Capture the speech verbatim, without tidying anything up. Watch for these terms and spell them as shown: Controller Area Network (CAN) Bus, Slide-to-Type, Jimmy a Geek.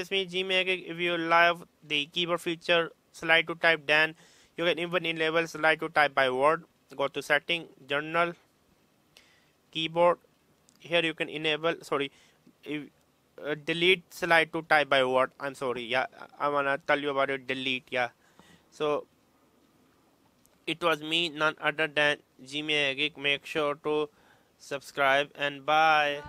is me, Jimmy a Geek. If you love the keyboard feature, slide to type, then you can even enable slide to type by word. Go to setting, journal, keyboard. Here you can enable, sorry, if, uh, delete slide to type by word. I'm sorry, yeah, I wanna tell you about it, delete, yeah. So it was me, none other than Jimmy a Geek. Make sure to subscribe and bye.